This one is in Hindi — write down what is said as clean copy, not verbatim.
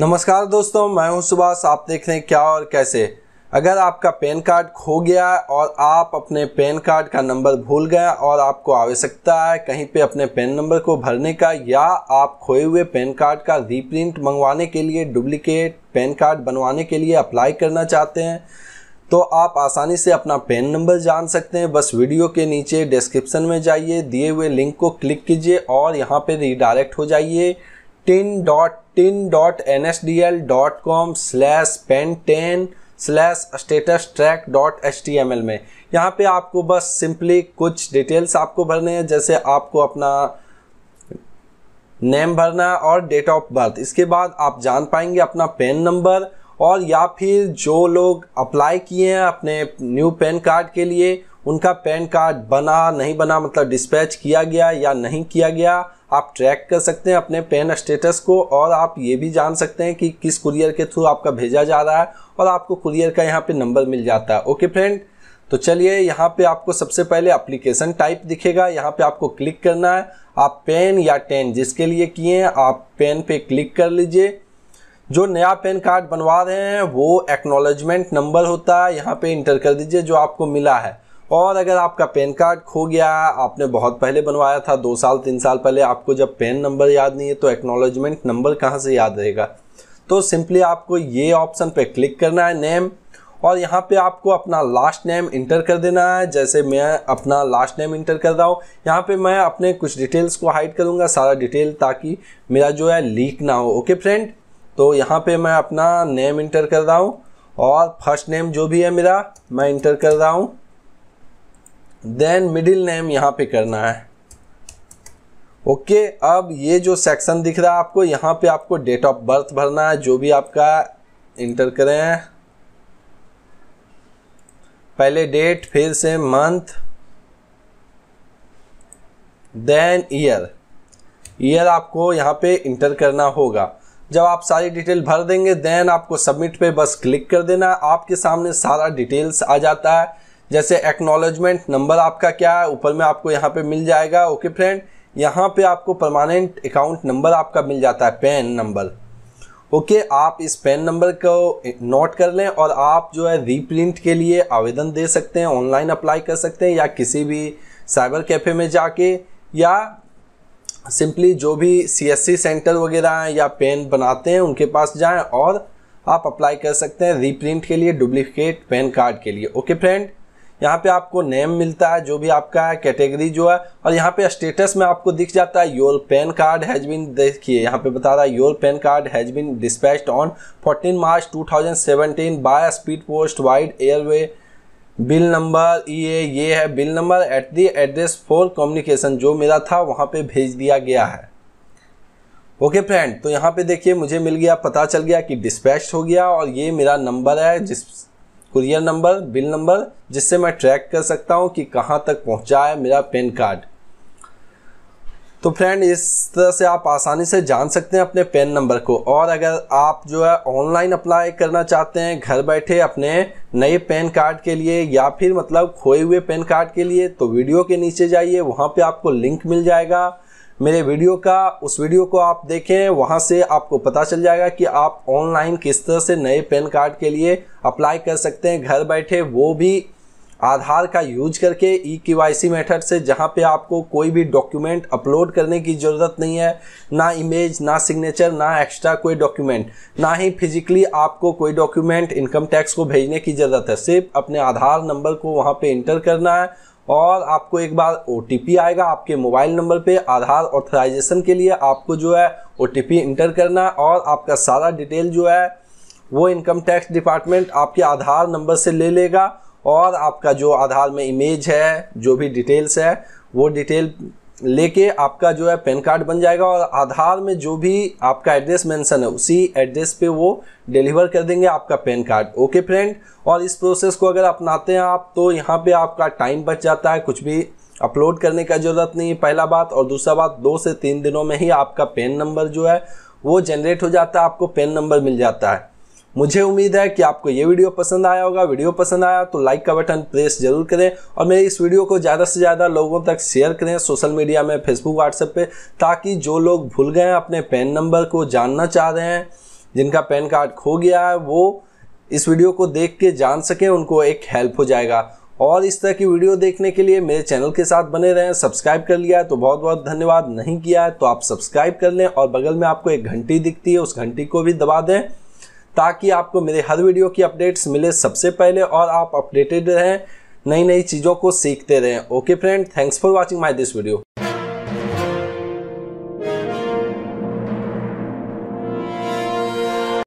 नमस्कार दोस्तों, मैं हूं सुभाष। आप देख रहे हैं क्या और कैसे। अगर आपका पैन कार्ड खो गया और आप अपने पैन कार्ड का नंबर भूल गए और आपको आवश्यकता है कहीं पे अपने पैन नंबर को भरने का या आप खोए हुए पैन कार्ड का रीप्रिंट मंगवाने के लिए, डुप्लीकेट पैन कार्ड बनवाने के लिए अप्लाई करना चाहते हैं, तो आप आसानी से अपना पैन नंबर जान सकते हैं। बस वीडियो के नीचे डिस्क्रिप्शन में जाइए, दिए हुए लिंक को क्लिक कीजिए और यहाँ पे रीडायरेक्ट हो जाइए tin.nsdl.com/pen10/statustrack.html में। यहाँ पे आपको बस सिंपली कुछ डिटेल्स आपको भरने हैं, जैसे आपको अपना नेम भरना है और डेट ऑफ बर्थ। इसके बाद आप जान पाएंगे अपना पैन नंबर। और या फिर जो लोग अप्लाई किए हैं अपने न्यू पैन कार्ड के लिए, उनका पैन कार्ड बना नहीं बना, मतलब डिस्पैच किया गया या नहीं किया गया, आप ट्रैक कर सकते हैं अपने पैन स्टेटस को। और आप ये भी जान सकते हैं कि किस कुरियर के थ्रू आपका भेजा जा रहा है और आपको कुरियर का यहाँ पे नंबर मिल जाता है। ओके फ्रेंड, तो चलिए यहाँ पे आपको सबसे पहले एप्लीकेशन टाइप दिखेगा, यहाँ पे आपको क्लिक करना है। आप पैन या टेन जिसके लिए किए हैं, आप पैन पे क्लिक कर लीजिए। जो नया पैन कार्ड बनवा रहे हैं वो एक्नॉलेजमेंट नंबर होता है, यहाँ पे इंटर कर दीजिए जो आपको मिला है। और अगर आपका पैन कार्ड खो गया, आपने बहुत पहले बनवाया था, 2 साल 3 साल पहले, आपको जब पैन नंबर याद नहीं है तो एक्नॉलेजमेंट नंबर कहाँ से याद रहेगा। तो सिंपली आपको ये ऑप्शन पे क्लिक करना है, नेम, और यहाँ पे आपको अपना लास्ट नेम इंटर कर देना है। जैसे मैं अपना लास्ट नेम इंटर कर रहा हूँ, यहाँ पे मैं अपने कुछ डिटेल्स को हाइड करूँगा, सारा डिटेल, ताकि मेरा जो है लीक ना हो। ओके फ्रेंड, तो यहाँ पे मैं अपना नेम इंटर कर रहा हूँ और फर्स्ट नेम जो भी है मेरा मैं इंटर कर रहा हूँ। देन मिडिल नेम यहाँ पे करना है। ओके, अब ये जो सेक्शन दिख रहा है आपको, यहाँ पे आपको डेट ऑफ बर्थ भरना है, जो भी आपका इंटर करें, पहले डेट, फिर से मंथ, देन ईयर। ईयर आपको यहाँ पे इंटर करना होगा। जब आप सारी डिटेल भर देंगे देन आपको सबमिट पे बस क्लिक कर देना। आपके सामने सारा डिटेल्स आ जाता है, जैसे एक्नॉलेजमेंट नंबर आपका क्या है ऊपर में आपको यहाँ पे मिल जाएगा। ओके फ्रेंड, यहाँ पे आपको परमानेंट अकाउंट नंबर आपका मिल जाता है, पैन नंबर। ओके, आप इस पैन नंबर को नोट कर लें और आप जो है रीप्रिंट के लिए आवेदन दे सकते हैं, ऑनलाइन अप्लाई कर सकते हैं या किसी भी साइबर कैफ़े में जाके, या सिंपली जो भी CSC सेंटर वगैरह हैं या पेन बनाते हैं उनके पास जाएं और आप अप्लाई कर सकते हैं रीप्रिंट के लिए, डुप्लीकेट पैन कार्ड के लिए। ओके फ्रेंड, यहाँ पे आपको नेम मिलता है जो भी आपका है, कैटेगरी जो है, और यहाँ पे स्टेटस में आपको दिख जाता है your PAN card has been, देखिए यहाँ पे बता रहा है your PAN card has been dispatched on 14 March 2017 by speed post wide airway. Bill number ये है bill number at the address for communication, जो मेरा था वहाँ पे भेज दिया गया है। ओके फ्रेंड, तो यहाँ पे देखिए मुझे मिल गया, पता चल गया कि डिस्पैच हो गया, और ये मेरा नंबर है, जिस कुरियर नंबर, बिल नंबर, जिससे मैं ट्रैक कर सकता हूँ कि कहाँ तक पहुँचा है मेरा पैन कार्ड। तो फ्रेंड, इस तरह से आप आसानी से जान सकते हैं अपने पैन नंबर को। और अगर आप जो है ऑनलाइन अप्लाई करना चाहते हैं घर बैठे अपने नए पैन कार्ड के लिए, या फिर मतलब खोए हुए पैन कार्ड के लिए, तो वीडियो के नीचे जाइए, वहाँ पे आपको लिंक मिल जाएगा मेरे वीडियो का। उस वीडियो को आप देखें, वहाँ से आपको पता चल जाएगा कि आप ऑनलाइन किस तरह से नए पैन कार्ड के लिए अप्लाई कर सकते हैं घर बैठे, वो भी आधार का यूज करके, eKYC मेथड से, जहाँ पे आपको कोई भी डॉक्यूमेंट अपलोड करने की ज़रूरत नहीं है, ना इमेज, ना सिग्नेचर, ना एक्स्ट्रा कोई डॉक्यूमेंट, ना ही फिजिकली आपको कोई डॉक्यूमेंट इनकम टैक्स को भेजने की ज़रूरत है। सिर्फ अपने आधार नंबर को वहाँ पे इंटर करना है और आपको एक बार OTP आएगा आपके मोबाइल नंबर पे, आधार ऑथराइजेशन के लिए आपको जो है OTP इंटर करना, और आपका सारा डिटेल जो है वो इनकम टैक्स डिपार्टमेंट आपके आधार नंबर से ले लेगा, और आपका जो आधार में इमेज है, जो भी डिटेल्स है, वो डिटेल लेके आपका जो है पैन कार्ड बन जाएगा। और आधार में जो भी आपका एड्रेस मेंशन है उसी एड्रेस पे वो डिलीवर कर देंगे आपका पैन कार्ड। ओके फ्रेंड, और इस प्रोसेस को अगर अपनाते हैं आप, तो यहाँ पे आपका टाइम बच जाता है, कुछ भी अपलोड करने का ज़रूरत नहीं है, पहला बात। और दूसरा बात, 2 से 3 दिनों में ही आपका पैन नंबर जो है वो जनरेट हो जाता है, आपको पैन नंबर मिल जाता है। मुझे उम्मीद है कि आपको ये वीडियो पसंद आया होगा। वीडियो पसंद आया तो लाइक का बटन प्रेस जरूर करें और मेरे इस वीडियो को ज़्यादा से ज़्यादा लोगों तक शेयर करें सोशल मीडिया में, फेसबुक, व्हाट्सएप पे, ताकि जो लोग भूल गए हैं अपने पैन नंबर को, जानना चाह रहे हैं जिनका पैन कार्ड खो गया है वो इस वीडियो को देख के जान सके, उनको एक हेल्प हो जाएगा। और इस तरह की वीडियो देखने के लिए मेरे चैनल के साथ बने रहें। सब्सक्राइब कर लिया है तो बहुत बहुत धन्यवाद, नहीं किया है तो आप सब्सक्राइब कर लें और बगल में आपको एक घंटी दिखती है उस घंटी को भी दबा दें ताकि आपको मेरे हर वीडियो की अपडेट्स मिले सबसे पहले और आप अपडेटेड रहें, नई नई चीज़ों को सीखते रहें। Okay friend, thanks for watching my this video.